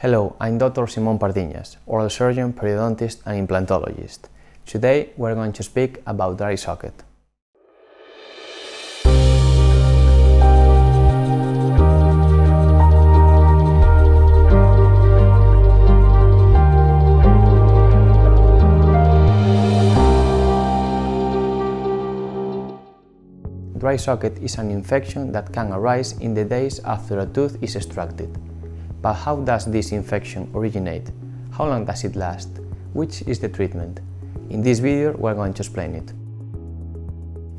Hello, I'm Dr. Simon Pardiñas, oral surgeon, periodontist and implantologist. Today we're going to speak about dry socket. Dry socket is an infection that can arise in the days after a tooth is extracted. But how does this infection originate? How long does it last? Which is the treatment? In this video we are going to explain it.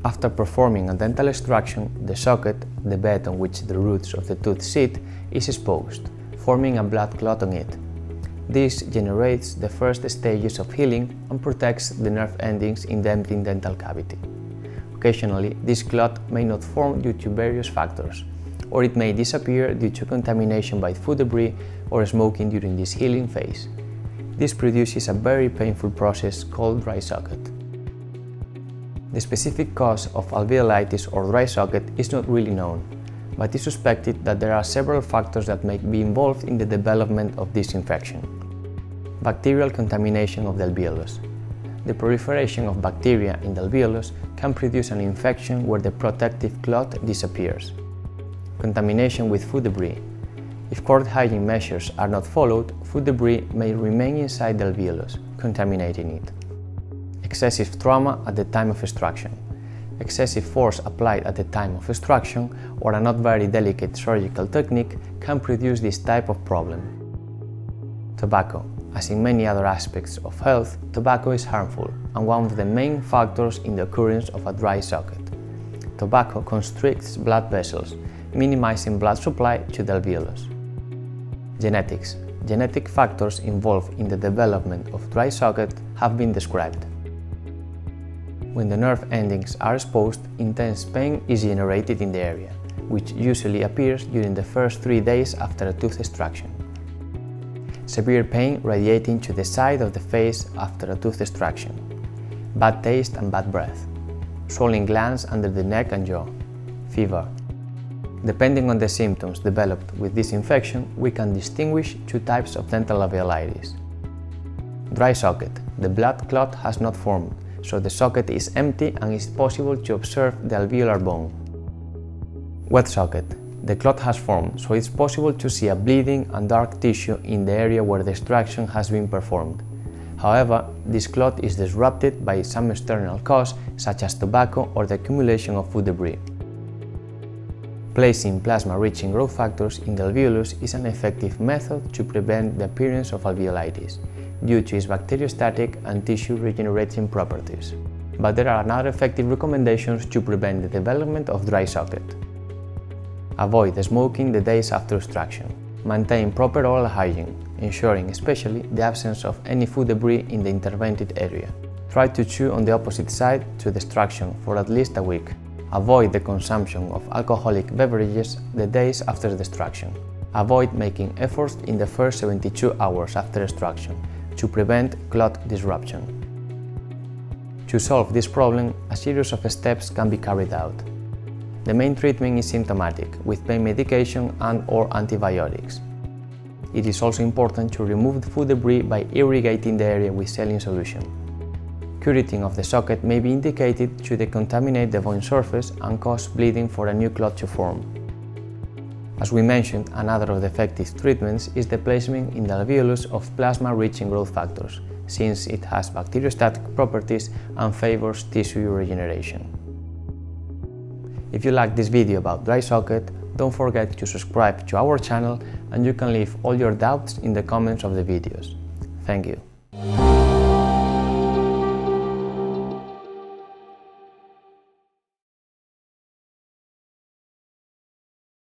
After performing a dental extraction, the socket, the bed on which the roots of the tooth sit, is exposed, forming a blood clot on it. This generates the first stages of healing and protects the nerve endings in the empty dental cavity. Occasionally, this clot may not form due to various factors, or it may disappear due to contamination by food debris or smoking during this healing phase. This produces a very painful process called dry socket. The specific cause of alveolitis or dry socket is not really known, but is suspected that there are several factors that may be involved in the development of this infection. Bacterial contamination of the alveolus. The proliferation of bacteria in the alveolus can produce an infection where the protective clot disappears. Contamination with food debris. If core hygiene measures are not followed, food debris may remain inside the alveolus, contaminating it. Excessive trauma at the time of extraction. Excessive force applied at the time of extraction or a not very delicate surgical technique can produce this type of problem. Tobacco. As in many other aspects of health, tobacco is harmful and one of the main factors in the occurrence of a dry socket. Tobacco constricts blood vessels, minimizing blood supply to the alveolus. Genetics. Genetic factors involved in the development of dry socket have been described. When the nerve endings are exposed, intense pain is generated in the area, which usually appears during the first 3 days after a tooth extraction. Severe pain radiating to the side of the face after a tooth extraction. Bad taste and bad breath. Swollen glands under the neck and jaw. Fever. Depending on the symptoms developed with this infection, we can distinguish two types of dental alveolitis. Dry socket. The blood clot has not formed, so the socket is empty and it's possible to observe the alveolar bone. Wet socket. The clot has formed, so it's possible to see a bleeding and dark tissue in the area where the extraction has been performed. However, this clot is disrupted by some external cause, such as tobacco or the accumulation of food debris. Placing plasma-rich growth factors in the alveolus is an effective method to prevent the appearance of alveolitis, due to its bacteriostatic and tissue-regenerating properties. But there are other effective recommendations to prevent the development of dry socket. Avoid smoking the days after extraction. Maintain proper oral hygiene, ensuring especially the absence of any food debris in the intervened area. Try to chew on the opposite side to the extraction for at least a week. Avoid the consumption of alcoholic beverages the days after the extraction. Avoid making efforts in the first 72 hours after extraction to prevent clot disruption. To solve this problem, a series of steps can be carried out. The main treatment is symptomatic, with pain medication and/or antibiotics. It is also important to remove the food debris by irrigating the area with saline solution. Curating of the socket may be indicated should they contaminate the bone surface and cause bleeding for a new clot to form. As we mentioned, another of the effective treatments is the placement in the alveolus of plasma-rich growth factors, since it has bacteriostatic properties and favors tissue regeneration. If you liked this video about dry socket, don't forget to subscribe to our channel and you can leave all your doubts in the comments of the videos. Thank you.